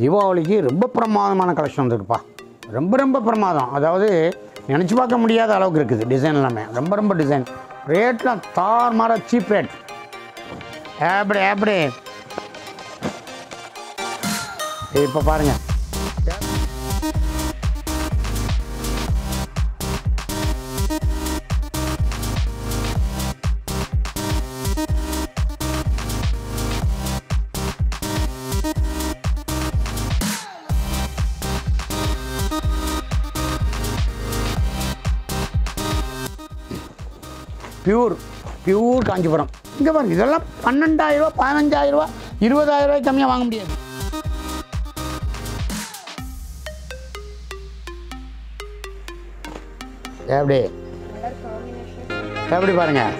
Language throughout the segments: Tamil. தீபாவளிக்கு ரொம்ப பிரமாதமான கலெக்ஷன் வந்துருக்குப்பா. ரொம்ப பிரமாதம். அதாவது நினச்சி பார்க்க முடியாத அளவுக்கு இருக்குது டிசைன் எல்லாமே. ரொம்ப டிசைன் ரேட்லாம் தார் மாற சீப் ரேட். ஆப்ரே ஆப்ரே இப்போ பாருங்கள். பியூர் காஞ்சிபுரம். இங்கே பாருங்கள், இதெல்லாம் 12,000 ரூபா 15,000 ரூபா 20,000 ரூபாய்க்கு கம்மியாக வாங்க முடியாது. எப்படி எப்படி பாருங்கள்,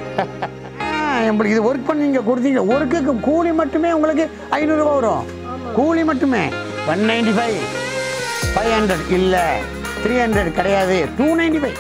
எப்படி இது ஒர்க் பண்ணி நீங்கள் கொடுத்தீங்க. ஒர்க்குக்கு கூலி மட்டுமே உங்களுக்கு 500 ரூபா வரும். கூலி மட்டுமே 195, 500 இல்லை 300 கிடையாது, 295.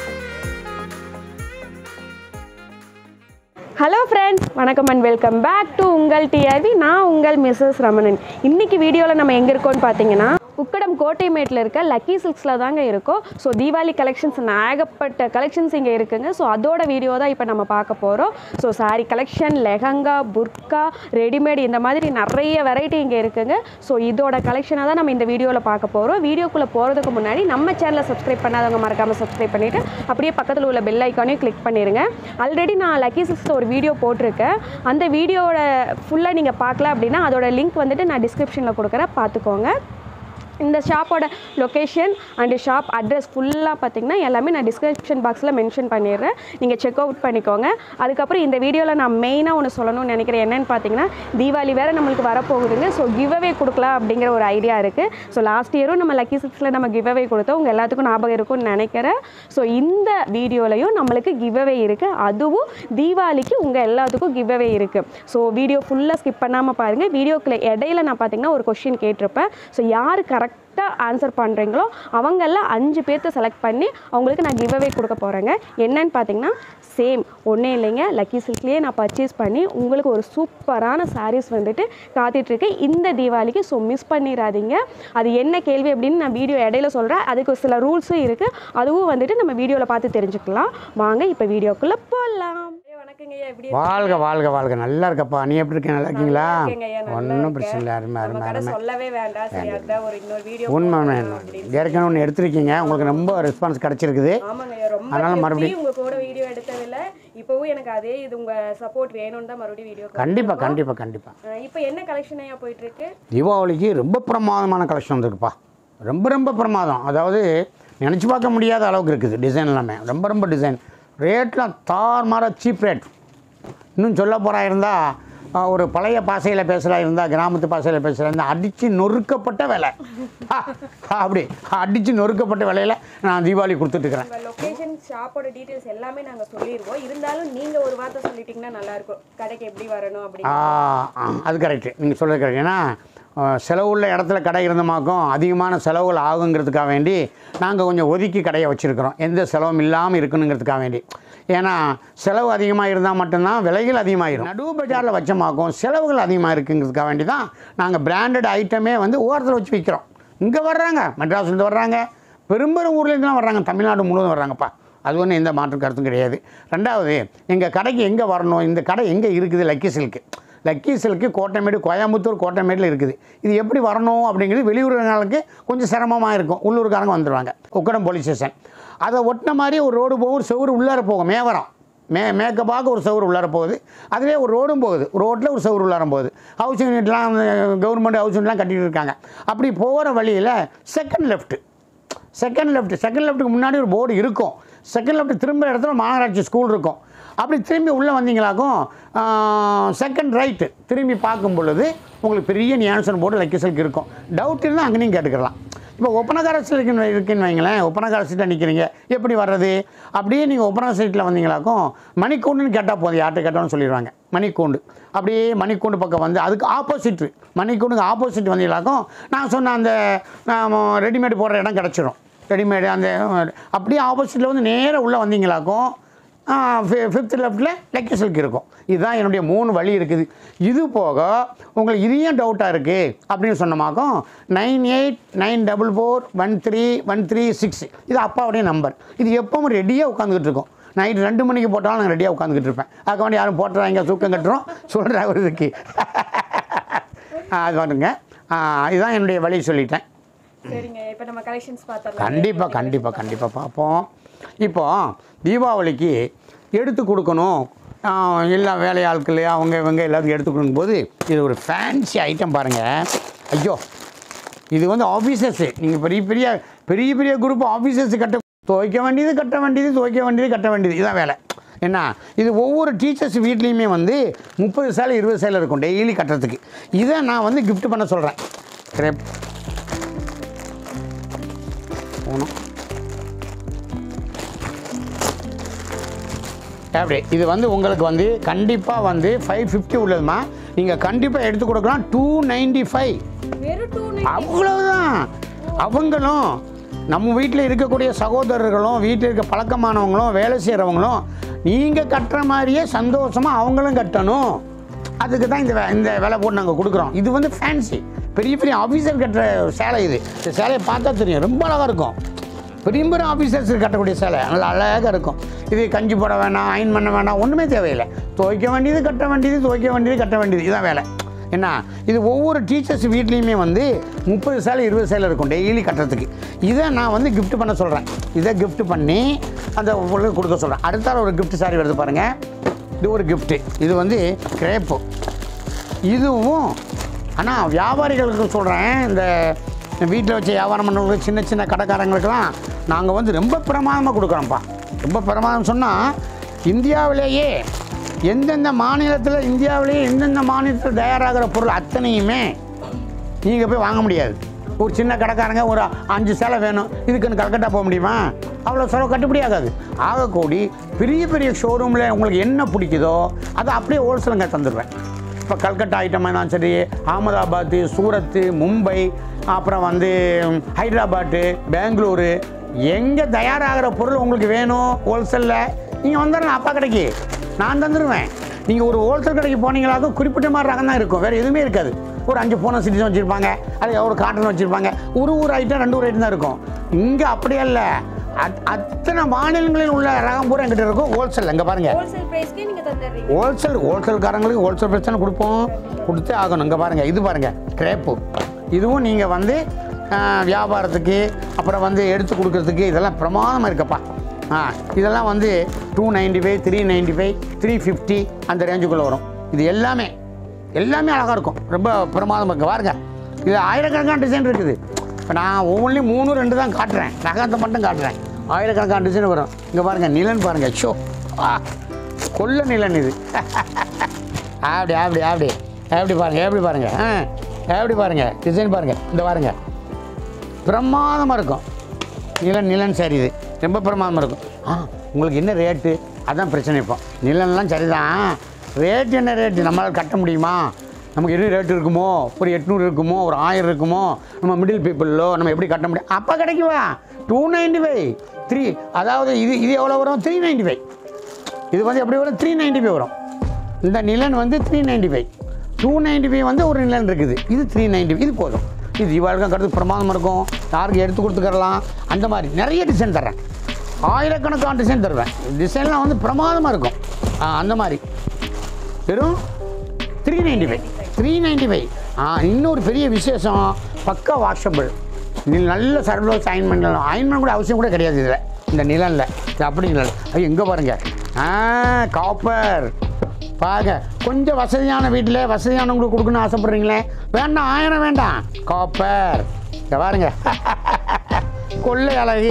ஹலோ ஃப்ரெண்ட்ஸ், வணக்கம் அண்ட் வெல்கம் பேக் டு உங்கள் டிஆர்வி. நான் உங்கள் மிஸ்ஸஸ் ரமணன். இன்றைக்கி வீடியோவில் நம்ம எங்கே இருக்கோம்னு பார்த்தீங்கன்னா, உக்கடம் கோட்டைமேட்டில் இருக்க லக்கி சில்க்ஸில் தாங்க இருக்கும். ஸோ தீபாவளி கலெக்ஷன்ஸ், ஏகப்பட்ட கலெக்ஷன்ஸ் இங்கே இருக்குங்க. ஸோ அதோட வீடியோ தான் இப்போ நம்ம பார்க்க போகிறோம். ஸோ சாரீ கலெக்ஷன், லெஹங்கா, புர்கா, ரெடிமேட், இந்த மாதிரி நிறைய வெரைட்டி இங்கே இருக்குங்க. ஸோ இதோட கலெக்ஷனாக தான் நம்ம இந்த வீடியோவில் பார்க்க போகிறோம். வீடியோக்குள்ளே போகிறதுக்கு முன்னாடி நம்ம சேனலை சப்ஸ்கிரைப் பண்ணாதவங்க மறக்காமல் சப்ஸ்கிரைப் பண்ணிவிட்டு அப்படியே பக்கத்தில் உள்ள பெல் ஐக்கானையும் கிளிக் பண்ணிடுங்க. ஆல்ரெடி நான் லக்கி சில்க்ஸில் ஒரு வீடியோ போட்டிருக்கேன். அந்த வீடியோவோட ஃபுல்லாக நீங்கள் பார்க்கல அப்படின்னா அதோட லிங்க் வந்துட்டு நான் டிஸ்கிரிப்ஷனில் கொடுக்குறேன், பார்த்துக்கோங்க. இந்த ஷாப்போட லொக்கேஷன் அண்டு ஷாப் அட்ரஸ் ஃபுல்லாக பார்த்திங்கன்னா எல்லாமே நான் டிஸ்கிரிப்ஷன் பாக்ஸில் மென்ஷன் பண்ணிடுறேன், நீங்கள் செக் அவுட் பண்ணிக்கோங்க. அதுக்கப்புறம் இந்த வீடியோவில் நான் மெயினாக ஒன்று சொல்லணும்னு நினைக்கிறேன். என்னென்னு பார்த்தீங்கன்னா, தீபாவளி வேறு நம்மளுக்கு வரப்போகுதுங்க. ஸோ கிவ்அவே கொடுக்கலாம் அப்படிங்கிற ஒரு ஐடியா இருக்குது. ஸோ லாஸ்ட் இயரும் நம்ம லக்கி சில்க்ஸில் நம்ம கிவ்அவே கொடுத்தோம், உங்கள் எல்லாத்துக்கும் ஞாபகம் இருக்கும்னு நினைக்கிறேன். ஸோ இந்த வீடியோலையும் நம்மளுக்கு கிவ்அவே இருக்குது, அதுவும் தீபாவளிக்கு உங்கள் எல்லாத்துக்கும் கிவ்அவே இருக்குது. ஸோ வீடியோ ஃபுல்லாக ஸ்கிப் பண்ணாமல் பாருங்கள். வீடியோக்குள்ள இடையில நான் பார்த்திங்கன்னா ஒரு கொஷின் கேட்டிருப்பேன். ஸோ யார் கரெக்டாக ஆன்சர் பண்ணுறீங்களோ அவங்கெல்லாம் 5 பேர்த்தை செலக்ட் பண்ணி அவங்களுக்கு நான் கிவ்அவே கொடுக்க போகிறேங்க. என்னன்னு பார்த்தீங்கன்னா, சேம் ஒன்றே இல்லைங்க, லக்கி சில்க்லேயே நான் பர்ச்சேஸ் பண்ணி உங்களுக்கு ஒரு சூப்பரான சாரீஸ் வந்துட்டு காத்திட்ருக்கேன் இந்த தீபாவளிக்கு. ஸோ மிஸ் பண்ணிடாதீங்க. அது என்ன கேள்வி அப்படின்னு நான் வீடியோ இடையில சொல்கிறேன். அதுக்கு சில ரூல்ஸும் இருக்குது, அதுவும் வந்துட்டு நம்ம வீடியோவில் பார்த்து தெரிஞ்சுக்கலாம். வாங்க இப்போ வீடியோக்குள்ளே போகலாம். வாழ்க வாழ்க வாழ்க. நல்லா இருக்கப்பா, நீ எப்படி இருக்கேன்? நல்லா இருக்கீங்களா? ஒன்றும் பிரச்சனை இல்லை, அருமை அருமை அருமை. சொல்லவே வேண்டாம், உண்மை ஏற்கனவே ஒன்று எடுத்துருக்கீங்க, உங்களுக்கு ரொம்ப ரெஸ்பான்ஸ் கிடச்சிருக்குது. அதனால மறுபடியும் உங்கள் கூட வீடியோ எடுத்ததில்லை, இப்போவும் எனக்கு அதே இது உங்கள் சப்போர்ட் வேணும்னு தான் மறுபடியும் வீடியோ. கண்டிப்பாக கண்டிப்பாக கண்டிப்பாக. இப்போ என்ன கலெக்ஷனாக போயிட்டுருக்கு? தீபாவளிக்கு ரொம்ப பிரமாதமான கலெக்ஷன் வந்துருக்குப்பா. ரொம்ப பிரமாதம். அதாவது நினச்சி பார்க்க முடியாத அளவுக்கு இருக்குது டிசைன் எல்லாமே. ரொம்ப டிசைன் ரேட்லாம் தார் மாற சீப் ரேட். இன்னும் சொல்ல போகிறா இருந்தால் ஒரு பழைய பாசையில் பேசுகிறா இருந்தால், கிராமத்து பாசையில் பேசுகிறா இருந்தால், அடித்து நொறுக்கப்பட்ட விலை. அப்படி அடித்து நொறுக்கப்பட்ட விலையில் நான் தீபாவளி கொடுத்துட்ருக்குறேன். லொக்கேஷன், ஷாப்போட டீட்டெயில்ஸ் எல்லாமே நாங்கள் சொல்லிடுவோம். இருந்தாலும் நீங்கள் ஒரு வார்த்தை சொல்லிட்டிங்கன்னா நல்லாயிருக்கும், கடைக்கு எப்படி வரணும் அப்படின்னு. அது கரெக்டு, நீங்கள் சொல்கிறது கரெக்ட். ஏன்னா செலவுள்ள இடத்துல கடை இருந்தமாக்கும் அதிகமான செலவுகள் ஆகுங்கிறதுக்காக வேண்டி நாங்கள் கொஞ்சம் ஒதுக்கி கடையை வச்சுருக்கிறோம், எந்த செலவும் இல்லாமல் இருக்கணுங்கிறதுக்காக வேண்டி. ஏன்னா செலவு அதிகமாக இருந்தால் மட்டும்தான் விலைகள் அதிகமாகிடும். நடு பஜாரில் வச்சமாக்கும் செலவுகள் அதிகமாக இருக்குங்கிறதுக்காக வேண்டி தான் நாங்கள் பிராண்டட் ஐட்டமே வந்து ஓரத்தில் வச்சு விற்கிறோம். இங்கே வர்றாங்க, மெட்ராஸ்லேருந்து வர்றாங்க, பெரும்பெரும் ஊர்லேருந்துலாம் வர்றாங்க, தமிழ்நாடு முழுவதும் வர்றாங்கப்பா. அது ஒன்றும் எந்த மாற்று கருத்தும் கிடையாது. ரெண்டாவது, எங்கள் கடைக்கு எங்கே வரணும், இந்த கடை எங்கே இருக்குது? Lucky silk, lucky silk Kottaimedu, Coimbatore கோட்டைமேடில் இருக்குது. இது எப்படி வரணும் அப்படிங்கிறது வெளியூர்களுக்கு கொஞ்சம் சிரமமாக இருக்கும், உள்ளூர்காரங்க வந்துடுவாங்க. உக்கடம் போலீஸ் ஸ்டேஷன் அதை ஒட்டின மாதிரி ஒரு ரோடு போகும், ஒரு செவரு உள்ளார போகும். மேவரம் மேக்கப்பாக ஒரு செவரு உள்ளார போகுது, அதுவே ஒரு ரோடும் போகுது, ரோட்டில் ஒரு செவரு உள்ளார போகுது. ஹவுசிங் யூனிட்லாம் கவர்மெண்ட் ஹவுஸ் யூனிட்லாம் கட்டிகிட்டு இருக்காங்க. அப்படி போகிற வழியில் செகண்ட் லெஃப்ட்டுக்கு முன்னாடி ஒரு போர்டு இருக்கும். செகண்ட் லெஃப்ட் திரும்ப இடத்துல மாநகராட்சி ஸ்கூல் இருக்கும். அப்படி திரும்பி உள்ளே வந்தீங்களாக்கும் செகண்ட் ரைட்டு திரும்பி பார்க்கும் பொழுது உங்களுக்கு பெரிய நியான்சன் போர்டு லக்கி சில்க் இருக்கும். டவுட் இருந்தால் அங்கே நீங்கள் கேட்டுக்கலாம். இப்போ ஒப்பனகார சில்க்குன்னு இருக்குன்னு வைங்களேன், ஒப்பனகார சீட்டில் நிற்கிறீங்க, எப்படி வர்றது? அப்படியே நீங்கள் ஒப்பனகார சீட்டில் வந்தீங்களாக்கும் மணிக்கூண்டுன்னு கேட்டால் போதும், யார்கிட்ட கேட்டோன்னு சொல்லிடுவாங்க. மணிக்கூண்டு அப்படியே மணிக்கூண்டு பக்கம் வந்து அதுக்கு ஆப்போசிட்டு, மணிக்கூண்டுக்கு ஆப்போசிட் வந்தீங்களாக்கும் நான் சொன்ன அந்த ரெடிமேடு போடுற இடம் கிடச்சிடும். ரெடிமேடு அந்த அப்படியே ஆப்போசிட்டில் வந்து நேராக உள்ளே வந்தீங்களாக்கும் fifth left lucky silk இருக்கும். இதுதான் என்னுடைய மூணு வழி இருக்குது. இது போக உங்களுக்கு இதையும் டவுட்டாக இருக்குது அப்படின்னு சொன்னமாக்கும் 9894413136 இது அப்பாவுடைய நம்பர். இது எப்பவும் ரெடியாக உட்காந்துக்கிட்டு இருக்கோம். நைட் 2 மணிக்கு போட்டாலும் நான் ரெடியாக உட்காந்துக்கிட்டு இருப்பேன். அதுக்கு வேண்டி யாரும் போட்டுறாங்க சூக்கம் கட்டுறோம் சொல்கிறேன் அவருக்கு. அது வந்துங்க இதுதான் என்னுடைய வழி சொல்லிட்டேன். சரிங்க, இப்போ நம்ம கலெக்ஷன்ஸ் பார்த்தோம். கண்டிப்பாக கண்டிப்பாக கண்டிப்பாக பார்ப்போம். இப்போ தீபாவளிக்கு எடுத்து கொடுக்கணும் எல்லா வேலையாட்கள் அவங்க இவங்க எல்லாத்துக்கும் எடுத்து கொடுக்கும்போது இது ஒரு ஃபேன்சி ஐட்டம் பாருங்கள். ஐயோ இது வந்து ஆஃபீஸர்ஸு, நீங்கள் பெரிய பெரிய பெரிய பெரிய குரூப் ஆஃபீஸர்ஸு கட்ட துவைக்க வேண்டியது கட்ட வேண்டியது துவைக்க வேண்டியது கட்ட வேண்டியது இதுதான் வேலை. என்ன இது ஒவ்வொரு டீச்சர்ஸ் வீட்லேயுமே வந்து 30 சேலை 20 சேலை இருக்கும் டெய்லி கட்டுறதுக்கு. இதை நான் வந்து கிஃப்ட் பண்ண சொல்கிறேன். கிரேப் போகணும் அப்படியே. இது வந்து உங்களுக்கு வந்து கண்டிப்பாக வந்து 550 உள்ளதுமா நீங்கள் கண்டிப்பாக எடுத்து கொடுக்கலாம். 295 அவ்வளோதான். அவங்களும் நம்ம வீட்டில் இருக்கக்கூடிய சகோதரர்களும் வீட்டில் இருக்க பழக்கமானவங்களும் வேலை செய்கிறவங்களும் நீங்கள் கட்டுற மாதிரியே சந்தோஷமாக அவங்களும் கட்டணும். அதுக்கு தான் இந்த வேலை போட்டு நாங்கள் கொடுக்குறோம். இது வந்து ஃபேன்சி பெரிய பெரிய ஆஃபீஸர் கட்டுற சேலை. இது இந்த சேலையை பார்த்தா தெரியும் ரொம்ப அழகாக இருக்கும். பெரிய பெரிய ஆஃபீஸர்ஸ் கட்டக்கூடிய சேலை நல்லா அழகாக இருக்கும். இது கஞ்சி போட வேணாம், அயன் பண்ண வேணாம், ஒன்றுமே தேவையில்லை. துவைக்க வேண்டியது கட்ட வேண்டியது துவைக்க வேண்டியது கட்ட வேண்டியது இதுதான் வேலை. என்ன இது ஒவ்வொரு டீச்சர்ஸ் வீட்லேயுமே வந்து 30 சேலை 20 சேலை இருக்கும் டெய்லி கட்டுறதுக்கு. இதை நான் வந்து கிஃப்ட் பண்ண சொல்கிறேன். இதை கிஃப்ட் பண்ணி அந்த உங்களுக்கு கொடுக்க சொல்கிறேன். அடுத்தால ஒரு கிஃப்ட் சாரி வருது பாருங்கள். இது ஒரு கிஃப்ட்டு. இது வந்து கிரேப்பு. இதுவும் ஆனால் வியாபாரிகளுக்கு சொல்கிறேன், இந்த வீட்டில் வச்சு வியாபாரம் பண்ணுறவங்களுக்கு சின்ன சின்ன கடைக்காரங்களுக்கெல்லாம் நாங்கள் வந்து ரொம்ப பிரமாதமாக கொடுக்குறோம்ப்பா. ரொம்ப பிரமாதம் சொன்னால் இந்தியாவிலேயே எந்தெந்த மாநிலத்தில் இந்தியாவிலேயே எந்தெந்த மாநிலத்தில் தயாராகிற பொருள் அத்தனையுமே நீங்கள் போய் வாங்க முடியாது. ஒரு சின்ன கடைக்காரங்க ஒரு 5 சேலை வேணும், இதுக்குன்னு கல்கட்டா போக முடியுமா? அவ்வளோ செலவு கட்டுப்படி ஆகாது. ஆகக்கூடி பெரிய பெரிய ஷோரூமில் உங்களுக்கு என்ன பிடிக்குதோ அதை அப்படியே ஹோல்சேலுங்க தந்துடுவேன். இப்போ கல்கட்டா ஐட்டம் தான் சரி, அகமதாபாத்து, சூரத்து, மும்பை, அப்புறம் வந்து ஹைதராபாத்து, பெங்களூரு, எங்கே தயாராகிற பொருள் உங்களுக்கு வேணும் ஹோல்சேலில் நீங்கள் வந்துடலாம். அப்பா கடைக்கு நான் தந்துடுவேன். நீங்கள் ஒரு ஹோல்சேல் கடைக்கு போனீங்களாக்கும் குறிப்பிட்ட மாதிரி ரகம் தான் இருக்கும், வேறு எதுவுமே இருக்காது. ஒரு 5 போன சிட்டிஸும் வச்சுருப்பாங்க, அது ஒரு காட்டன் வச்சுருப்பாங்க, ஒரு ஐட்டம் 2 ஐட்டம் தான் இருக்கும். இங்கே அப்படியே இல்லை, அத்தனை மாநிலங்களில் உள்ள ரகம் பூரா எங்கிட்ட இருக்கும் ஹோல்சேல். எங்கே பாருங்கள் ஹோல்சேல்காரங்களுக்கு ஹோல்சேல் ப்ரைஸ் தானே கொடுப்போம், கொடுத்தே ஆகணும். இங்கே பாருங்கள், இது பாருங்கள் கிரேப்பு. இதுவும் நீங்கள் வந்து வியாபாரத்துக்கு அப்புறம் வந்து எடுத்து கொடுக்குறதுக்கு இதெல்லாம் பிரமாதமாக இருக்கப்பா. இதெல்லாம் வந்து 295 395 350 அந்த ரேஞ்சுக்குள்ளே வரும். இது எல்லாமே எல்லாமே அழகாக இருக்கும், ரொம்ப பிரமாதமாக இருக்குது பாருங்கள். இது ஆயிரக்கணக்கான டிசைன் இருக்குது. இப்போ நான் ஒவ்வொன்றிலையும் 3 2 தான் காட்டுறேன், ரகத்தை மட்டும் காட்டுறேன். ஆயிரக்கணக்கான டிசைன் வரும். இங்கே பாருங்கள் நிலன் பாருங்கள். ஷோ கொள்ள நிலன் இது. அப்படி அப்படி அப்படி எப்படி பாருங்கள், எப்படி பாருங்கள், எப்படி பாருங்கள் டிசைன் பாருங்கள். இந்த பாருங்கள் பிரமாதமாக இருக்கும். நிலன் சரி இது ரொம்ப பிரமாதமாக இருக்கும். உங்களுக்கு என்ன ரேட்டு அதுதான் பிரச்சனை. இப்போ நிலன்லாம் சரி தான், ரேட் என்ன ரேட்டு நம்மளால் கட்ட முடியுமா? நமக்கு என்ன ரேட்டு இருக்குமோ, ஒரு 800 இருக்குமோ, ஒரு 1000 இருக்குமோ, நம்ம மிடில் பீப்புளோ நம்ம எப்படி கட்ட முடியும்? அப்போ கிடைக்குவா 295 3, அதாவது இது எவ்வளோ வரும் 395. இது வந்து எப்படி வரும் 395 வரும். இந்த நிலன் வந்து 395, 295 வந்து ஒரு நிலன் இருக்குது. இது 395, இது போதும். இது இவாளுக்கும் கட்டுறதுக்கு பிரமாதமாக இருக்கும். யாருக்கு எடுத்து கொடுத்துக்கலாம். அந்த மாதிரி நிறைய டிசைன் தர்றேன், ஆயிரக்கணக்கான டிசைன் தருவேன். டிசைன்லாம் வந்து பிரமாதமாக இருக்கும். அந்த மாதிரி வெறும் 395. இன்னொரு பெரிய விசேஷம் பக்கா வாஷபிள். நல்ல சர்வலோஸ் அயன் பண்ணலாம், அயன் பண்ண கூட அவசியம் கூட கிடையாது இதில். இந்த நிலனில் இது அப்படி இல்லை. ஐயோ எங்கே பாருங்கள் காப்பர் பாருங்க. கொஞ்சம் வசதியான வீட்டில் வசதியானவங்களுக்கு கொடுக்கணும்னு ஆசைப்படுறீங்களே, வேண்டாம் 1000 வேண்டாம் காப்பர். இங்கே பாருங்க கொள்ளை அழகு.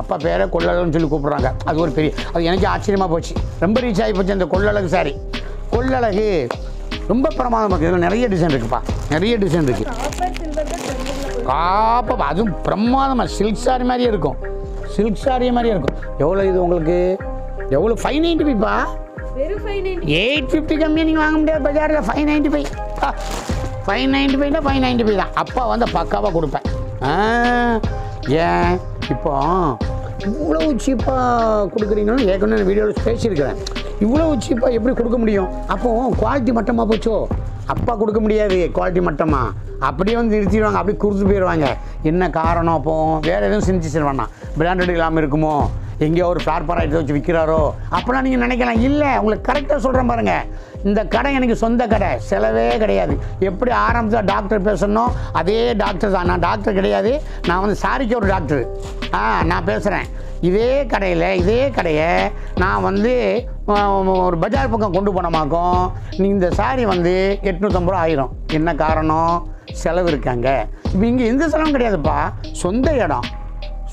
அப்பா பேரை கொள்ளலன்னு சொல்லி கூப்பிட்றாங்க. அது ஒரு பெரிய அது எனக்கு ஆச்சரியமாக போச்சு, ரொம்ப ரீச் ஆகி போச்சு அந்த கொள்ளலகு சாரி. கொள்ளலகு ரொம்ப பிரமாதமாக இருக்குது. இதில் நிறைய டிசைன் இருக்குப்பா, நிறைய டிசைன் இருக்குது. காப்பா அதுவும் பிரமாதமாக சில்க் சாரி மாதிரியே இருக்கும், சில்க் சாரி மாதிரியே இருக்கும். எவ்வளோ இது உங்களுக்கு எவ்வளோ 595பா, 850 கம்மியாக நீங்கள் வாங்க முடியாது பஜாரில். 595 595 தான் அப்பா வந்து பக்காவாக கொடுப்பேன். ஏன் இப்போ இவ்வளவு சீப்பாக கொடுக்குறீங்கன்னு ஏற்கனவே வீடியோவில் பேசியிருக்கிறேன். இவ்வளவு சீப்பாக எப்படி கொடுக்க முடியும்? அப்போது குவாலிட்டி மட்டமாக போச்சோ, அப்பா கொடுக்க முடியாது குவாலிட்டி மட்டமாக, அப்படியே வந்து நிறுத்திடுவாங்க, அப்படியே குறுத்து போயிடுவாங்க. என்ன காரணம்? அப்போது வேறு எதுவும் செஞ்சு செய்வானா, பிராண்டட் இல்லாமல் இருக்குமோ, எங்கேயோ ஒரு ஃப்ளார்பார் ஆகிட்டு வச்சு விற்கிறாரோ அப்படிலாம் நீங்கள் நினைக்கலாம். இல்லை, உங்களுக்கு கரெக்டாக சொல்கிறேன் பாருங்கள். இந்த கடை எனக்கு சொந்த கடை, செலவே கிடையாது. எப்படி ஆரம்பத்தில் டாக்டர் பேசணும் அதே டாக்டர் தான். நான் டாக்டர் கிடையாது, நான் வந்து சாரிக்கு ஒரு டாக்டர் நான் பேசுகிறேன். இதே கடையை நான் வந்து ஒரு பஜார் பக்கம் கொண்டு போனோமாக்கும், நீ இந்த சாரி வந்து 850 ரூபா ஆயிரும். என்ன காரணம்? செலவு இருக்காங்க. இப்போ இங்கே எந்த செலவும் கிடையாதுப்பா. சொந்த இடம்,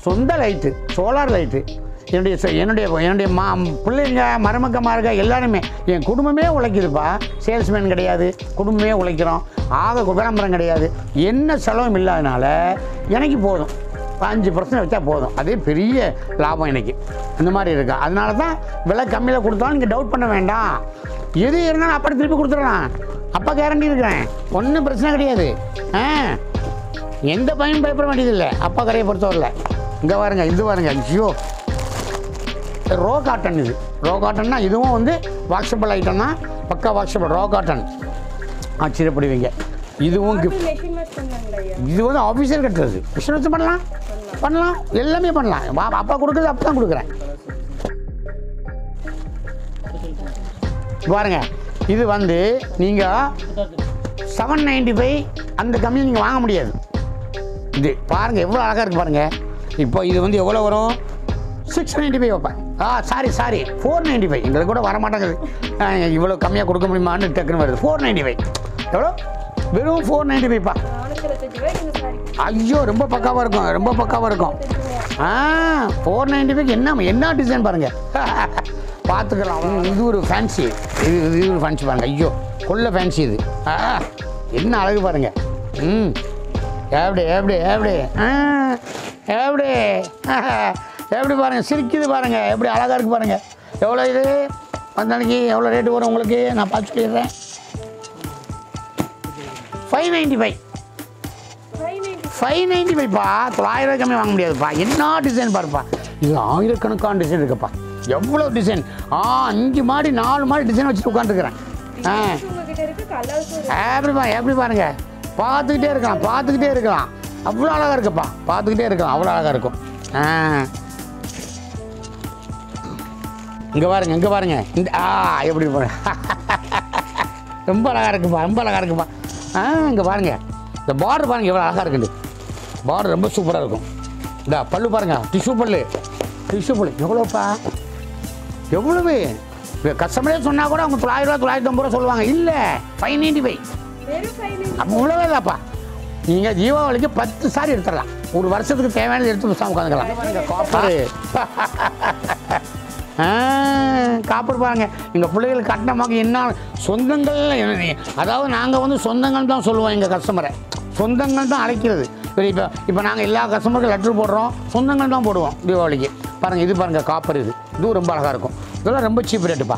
சொந்த லைட்டு, சோலார் லைட்டு, என்னுடைய பிள்ளைங்க மருமக்கமாக எல்லாருமே, என் குடும்பமே உழைக்குதுப்பா. சேல்ஸ்மேன் கிடையாது, குடும்பமே உழைக்கிறோம். ஆக விளம்பரம் கிடையாது, என்ன செலவும் இல்லாதனால எனக்கு போதும். 5% வச்சா போதும், அதே பெரிய லாபம் எனக்கு. அந்த மாதிரி இருக்கா. அதனால தான் விலை கம்மியில் கொடுத்தாலும் நீங்கள் டவுட் பண்ண வேண்டாம். எது இருந்தாலும் அப்படி திருப்பி கொடுத்துடலாம். அப்பா கேரண்டி இருக்கிறேன், ஒன்றும் பிரச்சனை கிடையாது. எந்த பையனும் பயப்பட வேண்டியதில்லை. அப்பா கரையை பொறுத்தவரில்லை. இங்கே பாருங்க, இது பாருங்க, ஜியோ ரோ காட்டன். இது ரோ காட்டன்னா இதுவும் வந்து வாஷபிள் ஐட்டம் தான், பக்கா வாஷபிள் ரோ காட்டன். ஆச்சரியப்படுவீங்க. இதுவும் கிஃப்ட். இது வந்து ஆஃபீஷியல் கட்டுறது, மிஷின் வச்சு பண்ணலாம், எல்லாமே பண்ணலாம். அப்பா கொடுக்குறது அப்போ தான் கொடுக்குறேன். பாருங்க, இது வந்து நீங்கள் 795 அந்த கம்மியை நீங்கள் வாங்க முடியாது. இது பாருங்கள் எவ்வளோ அழகாக இருக்குது பாருங்கள். இப்போ இது வந்து எவ்வளோ வரும்? 695 வைப்பேன். சாரி 495. எங்களுக்கு கூட வரமாட்டேங்குது, இவ்வளோ கம்மியாக கொடுக்க முடியுமான்னு டக்குன்னு வருது. 495 எவ்வளோ? வெறும் 495 பா. ஐயோ, ரொம்ப பக்காவாக இருக்கும். 495 என்ன டிசைன் பாருங்கள், பார்த்துக்கலாம். இது ஒரு ஃபேன்சி பாருங்கள். ஐயோ, கொள்ள ஃபேன்சி இது. என்ன அழகு பாருங்கள். எப்படி பாருங்கள், சிரிக்குது பாருங்கள், எப்படி அழகாக இருக்குது பாருங்கள். எவ்வளோ இது வந்தாலைக்கு எவ்வளோ ரேட்டு வரும் உங்களுக்கு நான் பார்த்து சொல்லிடுறேன். 595 900 கம்மி வாங்க முடியாதுப்பா. என்ன டிசைன் பாருப்பா, இது ஆயிரக்கணக்கான டிசைன் இருக்குப்பா. எவ்வளோ டிசைன்! 5 மாடி 4 மாடி டிசைன் வச்சுட்டு உட்காந்துருக்குறேன். எப்படி பாருங்க, பார்த்துக்கிட்டே இருக்கலாம். அவ்வளோ அழகாக இருக்குப்பா, இங்கே பாருங்க. இந்த எப்படி பாருங்க, ரொம்ப அழகாக இருக்குப்பா. இங்கே பாருங்க, இந்த பார்டர் பாருங்கள் எவ்வளோ அழகாக இருக்குது. பார்டர் ரொம்ப சூப்பராக இருக்கும். இந்த பல்லு பாருங்கள், டிஷ்யூ பல்லு எவ்வளோப்பா, எவ்வளவு கஸ்டமரே சொன்னால் கூட அவங்க 900 950 ரூபா சொல்லுவாங்க. இல்லை, 595 அப்போ இவ்வளவே இல்லைப்பா. நீங்கள் தீபாவளிக்கு 10 சாரி எடுத்துடலாம், ஒரு வருஷத்துக்கு தேவையானது எடுத்து புதுசாக உட்காந்துக்கலாம். காப்பர் பாருங்கள், எங்கள் பிள்ளைகளுக்கு கட்டணமாக என்ன சொந்தங்கள், அதாவது நாங்கள் வந்து சொந்தங்கள் தான் சொல்லுவோம். எங்கள் கஸ்டமரை சொந்தங்கள் தான் அழைக்கிறது. இப்போ நாங்கள் எல்லா கஸ்டமருக்கும் லெட்டர் போடுறோம், சொந்தங்கள் தான் போடுவோம் தீபாவளிக்கு. பாருங்கள், இது பாருங்கள் காப்பர், இதுவும் ரொம்ப அழகாக இருக்கும். இதெல்லாம் ரொம்ப சீப் ரேட்டுப்பா,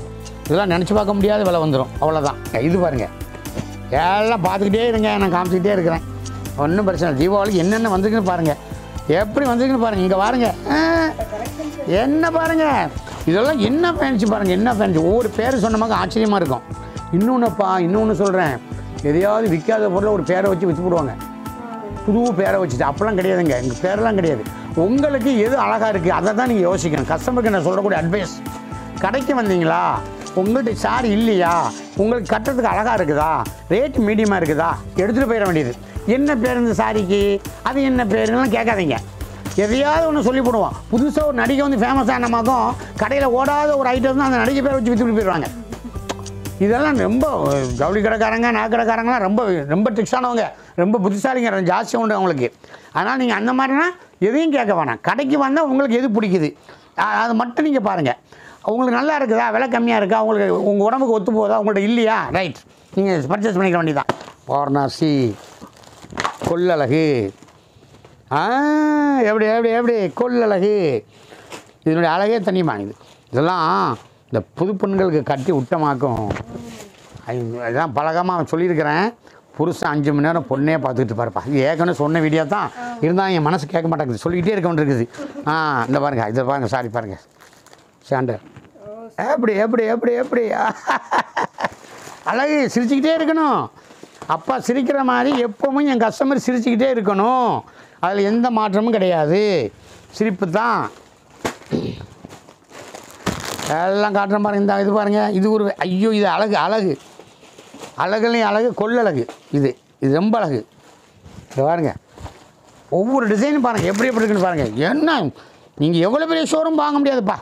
இதெல்லாம் நினச்சி பார்க்க முடியாத விலை வந்துடும், அவ்வளோதான். இது பாருங்கள், எல்லாம் பார்த்துக்கிட்டே இருங்க, நான் காமிச்சிக்கிட்டே இருக்கிறேன், ஒன்றும் பிரச்சனை இல்லை. தீபாவளிக்கு என்னென்ன வந்துருக்குன்னு பாருங்கள், எப்படி வந்துருக்குன்னு பாருங்கள். இங்கே பாருங்கள், என்ன பாருங்கள், இதெல்லாம் என்ன ஃபேன்சி பாருங்கள், என்ன ஃபேன்சி. ஒவ்வொரு பேர் சொன்னமாக ஆச்சரியமாக இருக்கும். இன்னொன்று சொல்கிறேன், எதையாவது விற்காத பொருளை ஒரு பேரை வச்சு விற்று போடுவாங்க, புது பேரை வச்சுட்டு. அப்போலாம் கிடையாதுங்க, எங்கள் பேரெலாம் கிடையாது. உங்களுக்கு எது அழகாக இருக்குது அதை தான் நீங்கள் யோசிக்கணும். கஸ்டமருக்கு நான் சொல்லக்கூடிய அட்வைஸ், கடைக்கு வந்தீங்களா, உங்கள்கிட்ட சாரி இல்லையா, உங்களுக்கு கட்டுறதுக்கு அழகாக இருக்குதா, ரேட் மீடியமாக இருக்குதா, எடுத்துகிட்டு போயிட வேண்டியது. என்ன பேர் இந்த சாரிக்கு, அது என்ன பேருங்கெல்லாம் கேட்காதீங்க. எதையாவது ஒன்று சொல்லி போடுவோம். புதுசாக ஒரு நடிகை வந்து ஃபேமஸ் ஆனமாக்கும், கடையில் ஓடாத ஒரு ஐட்டம் தான் அந்த நடிகை பேர் வச்சு விற்றுட்டு போயிடுவாங்க. இதெல்லாம் ரொம்ப ஜவுளி கடைக்காரங்க, நாக்கடைக்காரங்களாம் ரொம்ப ரொம்ப டிக்ஸானவங்க, ரொம்ப புத்திசாலிங்க, ஜாஸ்தி உண்டு அவங்களுக்கு. ஆனால் நீங்கள் அந்த மாதிரினா எதையும் கேட்க வேணாம். கடைக்கு வந்தால் உங்களுக்கு எது பிடிக்குது அது மட்டும் நீங்கள் பாருங்கள். உங்களுக்கு நல்லா இருக்குதா, விலை கம்மியாக இருக்கா, உங்களுக்கு உங்கள் உடம்புக்கு ஒத்து போகுதா, உங்கள்கிட்ட இல்லையா, ரைட், நீங்கள் பர்ச்சேஸ் பண்ணிக்க வேண்டியதான். வாரணாசி கொள்ளழகு, எப்படி கொள்ளழகு, இதனுடைய அழகே தனிமாங்குது. இதெல்லாம் இந்த புது பெண்களுக்கு கட்டி விட்டமாக்கும். அதுதான் பழகமாக சொல்லியிருக்கிறேன். புருஷன் 5 மணி நேரம் பொண்ணே பார்த்துட்டு பாருப்பா. ஏகன்னு சொன்ன வீடியோ தான் இருந்தால் என் மனசு கேட்க மாட்டேங்குது, சொல்லிக்கிட்டே இருக்க வேண்டியிருக்குது. ஆ இந்த பாருங்கள், இதை பாருங்கள், சாரி பாருங்கள், சாண்டல் எப்படி எப்படி எப்படி எப்படி அழகு சிரிச்சுக்கிட்டே இருக்கணும். அப்பா சிரிக்கிற மாதிரி எப்பவும் என் கஸ்டமர் சிரிச்சுக்கிட்டே இருக்கணும். அதில் எந்த மாற்றமும் கிடையாது, சிரிப்பு தான். எல்லாம் காட்டுற பாருங்கள், இந்த இது பாருங்கள், இது ஒரு ஐயோ இது அழகு அழகு அழகுலையும் அழகு, கொள்ளழகு, இது இது ரொம்ப அழகு. இதை பாருங்கள், ஒவ்வொரு டிசைனும் பாருங்கள் எப்படி எப்படி இருக்குன்னு பாருங்கள். என்ன நீங்கள் எவ்வளோ பெரிய ஷோரூம் வாங்க முடியாதுப்பா,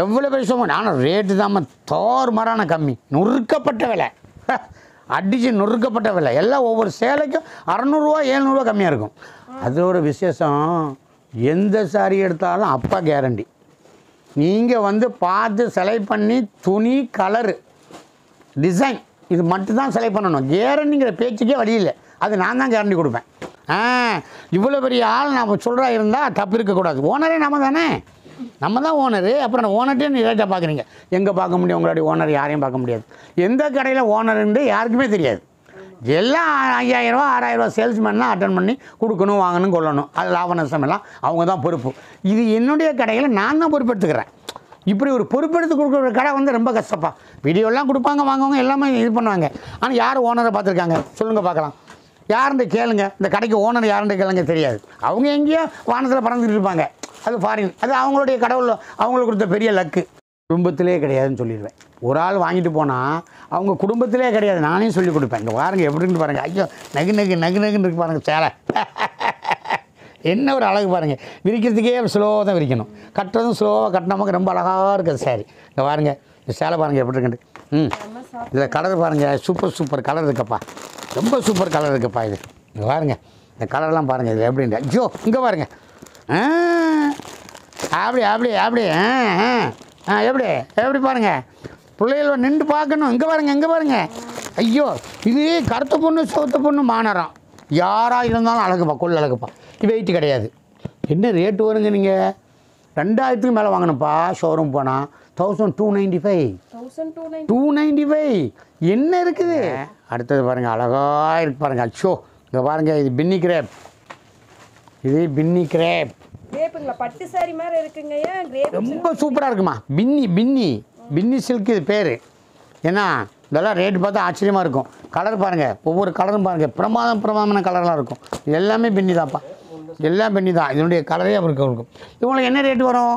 எவ்வளோ பெரிய ஷோரூம். ஆனால் ரேட்டு தான்மா தோர் மரான கம்மி, நொறுக்கப்பட்ட விலை, அடித்து நொறுக்கப்பட்ட விலை. எல்லாம் ஒவ்வொரு சேலைக்கும் 600-700 கம்மியாக இருக்கும். அது ஒரு விசேஷம். எந்த சாரி எடுத்தாலும் அப்பா கேரண்டி. நீங்கள் வந்து பார்த்து செலக்ட் பண்ணி துணி கலரு டிசைன் இது மட்டும்தான் செலக்ட் பண்ணணும். கேரண்டிங்கிற பேச்சுக்கே வழி இல்லை, அது நான் தான் கேரண்டி கொடுப்பேன். இவ்வளோ பெரிய ஆள் நான் சொல்கிறா இருந்தால் தப்பு இருக்கக்கூடாது. ஓனரே நம்ம தானே, நம்ம தான் ஓனரு. அப்புறம் நான் ஓனர்ட்டே நீ ரேட்டாக பார்க்குறீங்க, எங்கே பார்க்க முடியும்? உங்களுடைய ஓனர் யாரையும் பார்க்க முடியாது. எந்த கடையில் ஓனருன்னு யாருக்குமே தெரியாது. எல்லாம் 5000-6000 சேல்ஸ்மேன்லாம் அட்டன் பண்ணி கொடுக்கணும், வாங்கணும், கொள்ளணும், அது லாப நஷ்டம் எல்லாம் அவங்க தான் பொறுப்பு. இது என்னுடைய கடையில் நான் தான் பொறுப்பெடுத்துக்கிறேன். இப்படி ஒரு பொறுப்பெடுத்து கொடுக்குற கடை வந்து ரொம்ப கஷ்டப்பா. வீடியோலாம் கொடுப்பாங்க, வாங்குவாங்க, எல்லாமே இது பண்ணுவாங்க. ஆனால் யார் ஓனரை பார்த்துருக்காங்க சொல்லுங்கள் பார்க்கலாம்? யாருன்னு கேளுங்க. இந்த கடைக்கு ஓனர் யாருன்னு கேளுங்க, தெரியாது. அவங்க எங்கேயோ வானத்தில் பறந்துட்டு இருப்பாங்க, அது ஃபாரின், அது அவங்களுடைய கடவுள், அவங்களுக்கு கொடுத்த பெரிய லக்கு. குடும்பத்திலே கிடையாதுன்னு சொல்லிடுவேன். ஒரு ஆள் வாங்கிட்டு போனால் அவங்க குடும்பத்திலே கிடையாது, நானே சொல்லிக் கொடுப்பேன். இங்கே பாருங்கள் எப்படின்னு பாருங்கள், ஐயோ நகு நகு நகு நகுன்னு இருக்கு பாருங்கள் சேலை. என்ன ஒரு அழகு பாருங்கள், விரிக்கிறதுக்கே ஸ்லோவாக தான் விரிக்கணும், கட்டுறதும் ஸ்லோவாக கட்டினமாக்கு ரொம்ப அழகாக இருக்குது சேரீ. இங்கே பாருங்கள் இந்த சேலை பாருங்கள் எப்படி இருக்குன்ட்டு. இதில் கலர் பாருங்கள், சூப்பர் சூப்பர் கலர் இருக்குப்பா, ரொம்ப சூப்பர் கலர் இருக்குப்பா. இது இங்கே பாருங்கள் இந்த கலர்லாம் பாருங்கள், இது எப்படின்ட்டு. ஐயோ இங்கே பாருங்கள், அப்படி அப்படி அப்படி எப்படி எப்படி பாருங்கள், பிள்ளைகள நின்று பார்க்கணும். இங்கே பாருங்கள், இங்கே பாருங்கள், ஐயோ இது கருத்த பொண்ணு சோத்த பொண்ணு மாநரம் யாராக இருந்தாலும் அழகுப்பா, கொள்ள அழகுப்பா. வெயிட்டு கிடையாது. என்ன ரேட்டு வருங்க? நீங்கள் 2000-க்கு மேலே வாங்கணும்ப்பா ஷோரூம் போனால். 1295. என்ன இருக்குது? அடுத்தது பாருங்கள், அழகாக இருக்கு பாருங்கள். அச்சோ இங்கே பாருங்கள், இது பின்னி கிரேப், இது பின்னி கிரேப், பட்டு சாரி மாதிரி இருக்குங்க, ரொம்ப சூப்பராக இருக்குமா. பின்னி பின்னி பின்னி சில்க் இது பேர். ஏன்னா இதெல்லாம் ரேட்டு பார்த்தா ஆச்சரியமாக இருக்கும். கலர் பாருங்கள், ஒவ்வொரு கலரும் பாருங்கள், பிரமாதமான கலர்லாம் இருக்கும். எல்லாமே பின்னி தான்ப்பா, எல்லாம் பின்னி தான். இதனுடைய கலரே அவருக்கு இருக்கும். இவங்களுக்கு என்ன ரேட்டு வரும்?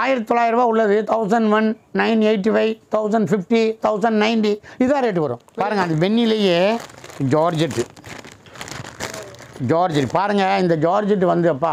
1900 உள்ளது, 1185, 1050, 1090, இதுதான் ரேட்டு வரும். பாருங்கள் அந்த பெண்ணிலேயே ஜார்ஜெட் பாருங்கள். இந்த ஜார்ஜெட் வந்து அப்பா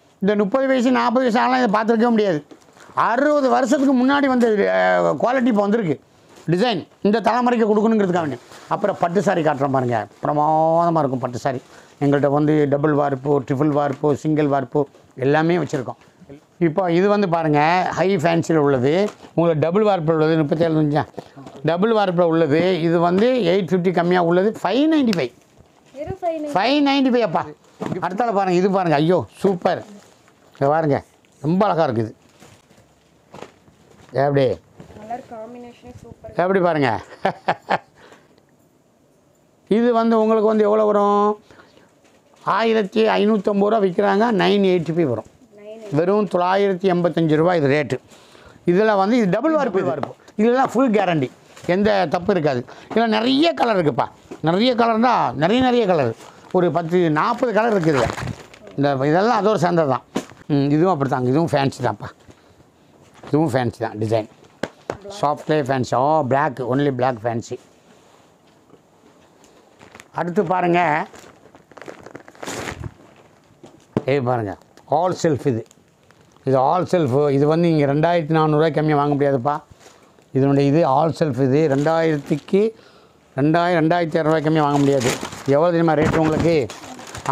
இந்த 30 வயசு 40 வயசு ஆகலாம் இதை பார்த்துருக்கவே முடியாது. 60 வருஷத்துக்கு முன்னாடி வந்து குவாலிட்டி இப்போ வந்திருக்கு டிசைன். இந்த தலைமுறைக்கு கொடுக்கணுங்கிறதுக்காக வேண்டிய. அப்புறம் பட்டு சாரி காட்டுறோம் பாருங்கள், பிரமாதமாக இருக்கும் பட்டு சாரி. எங்கள்கிட்ட வந்து டபுள் வார்ப்பு, ட்ரிபிள் வார்ப்பு, சிங்கிள் வார்ப்பு எல்லாமே வச்சுருக்கோம். இப்போ இது வந்து பாருங்கள் ஹை ஃபேன்சியில் உள்ளது. உங்களுக்கு டபுள் வார்ப்பில் உள்ளது 37 இன்ச்சா டபுள் வார்ப்பில் உள்ளது. இது வந்து 850 கம்மியாக உள்ளது, 595. 595 அப்பா. அடுத்தால பாருங்கள், இது பாருங்கள், ஐயோ சூப்பர். இதை பாருங்க, ரொம்ப அழகாக இருக்குது. எப்படி எப்படி பாருங்கள், இது வந்து உங்களுக்கு வந்து எவ்வளோ வரும்? 1550 ரூபா விற்கிறாங்க, 980 வரும், வெறும் 985 ரூபா இது ரேட்டு. இதில் வந்து இது டபுள் வார்ப்பு, இதெல்லாம் ஃபுல் கேரண்டி, எந்த தப்பு இருக்காது. இதில் நிறைய கலர் இருக்குதுப்பா, நிறைய கலர்னா நிறைய கலர், ஒரு 10-40 கலர் இருக்குது. இந்த இதெல்லாம் அதோட சேர்ந்தது தான். இதுவும் அப்படி தாங்க, இதுவும் ஃபேன்சி தான்ப்பா, இதுவும் ஃபேன்சி தான் டிசைன். சாஃப்ட்லே ஃபேன்சி, ஓ பிளாக், ஒன்லி பிளாக் ஃபேன்சி. அடுத்து பாருங்கள், பாருங்கள் ஆல் செல்ஃப். இது ஆல் செல்ஃப். இது வந்து இங்கே 2400 ரூபாய் கம்மியாக வாங்க முடியாதுப்பா. இதனுடைய இது ஆல் செல்ஃப். இது 2000-க்கு 2000-2200 ரூபாய் கம்மியாக வாங்க முடியாது. எவ்வளோ தெரியுமா ரேட் உங்களுக்கு?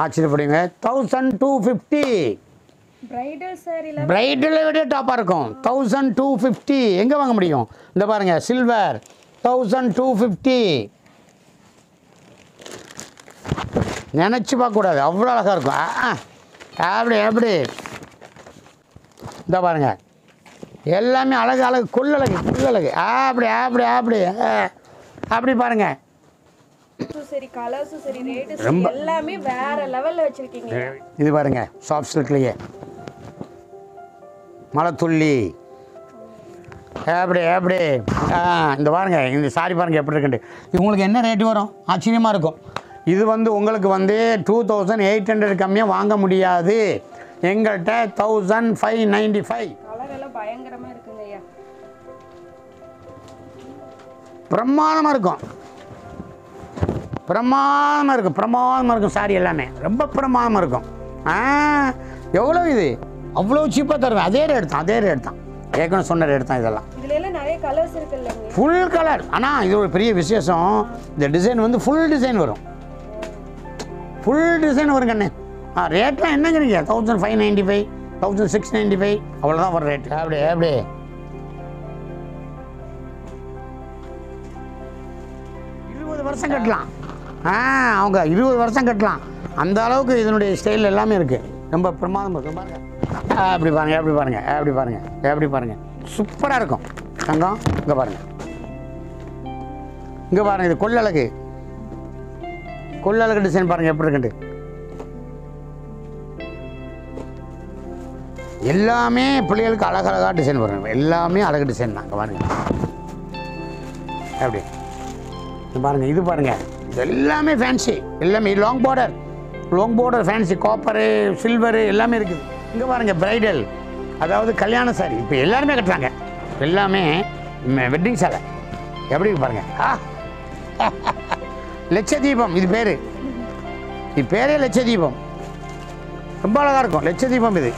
ஆச்சரியப்படுங்க. 1250 பிரைடல் சாரில பிரைடலை விட டாப்பா இருக்கும். 1250 எங்க வாங்க முடியும்? இந்த பாருங்க சில்வர் 1250. நினைச்சு பார்க்க கூடாது, அவ்வளோ அழகாக இருக்கும். அப்படி எப்படி இந்த பாருங்க எல்லாமே அழகு அழகு கொள்ளழகு கொள்ளழகு அப்படி அப்படி அப்படி அப்படி பாருங்க. சரி கலர்ஸும் சரி ரேட்டும் எல்லாமே வேற லெவல்ல வச்சிருக்கீங்க. இது பாருங்க சாஃப்ட் சில்க்லயே மலத்துள்ளி அப்படி அப்படி இந்த பாருங்க. இந்த சாரி பாருங்க எப்படி இருக்குண்டு. உங்களுக்கு என்ன ரேட்டு வரும்? ஆச்சரியமாக இருக்கும். இது வந்து உங்களுக்கு வந்து 2800 கம்மியாக வாங்க முடியாது எங்கள்கிட்ட. 1595 பயங்கரமாக இருக்குங்க ஐயா, பிரமாதமாக இருக்கும் பிரமாதமாக இருக்கும் பிரமாதமாக இருக்கும். சாரி எல்லாமே ரொம்ப பிரமாதமாக இருக்கும். எவ்வளோ இது அவ்வளோ சீப்பாக தருவேன். அதே ரேட் தான் ஏற்கனவே சொன்ன ரேட் தான். இதெல்லாம் ஃபுல் கலர். ஆனால் இது ஒரு பெரிய விசேஷம், இந்த டிசைன் வந்து ஃபுல் டிசைன் வரும் கண்ணே. ரேட்லாம் என்னங்கிறீங்க? 1595 1695 அவ்வளோதான் வர ரேட்டு. அப்படியே அப்படியே வருஷம் கட்டலாம். அவங்க 20 வருஷம் கட்டலாம். அந்த அளவுக்கு இதனுடைய ஸ்டைல் எல்லாமே இருக்குது. ரொம்ப பிரமாதம் இருக்கும். பாருங்கள் அப்படி பாருங்கள் சூப்பராக இருக்கும் தங்கம். இங்கே பாருங்கள் இது கொள்ளழகு டிசைன் பாருங்கள் எப்படி இருக்குண்டு. எல்லாமே பிள்ளைகளுக்கு அழகழகாக டிசைன் பாருங்கள். எல்லாமே அழகு டிசைன் தான். இங்கே பாருங்கள் அப்படி பாருங்கள். இது பாருங்கள் எல்லாமே ஃபேன்சி. எல்லாமே long border fancy copper silver எல்லாமே இருக்குது. இங்கே பாருங்கள் பிரைடல், அதாவது கல்யாண சாரி இப்போ எல்லாருமே கட்டுறாங்க. எல்லாமே வெட்டிங் சாலை எப்படி பாருங்கள். லட்சதீபம் இது பேரே லட்சதீபம். ரொம்ப அழகாக இருக்கும் லட்சதீபம். இது